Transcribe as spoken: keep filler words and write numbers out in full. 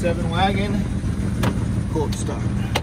seven wagon, cold start.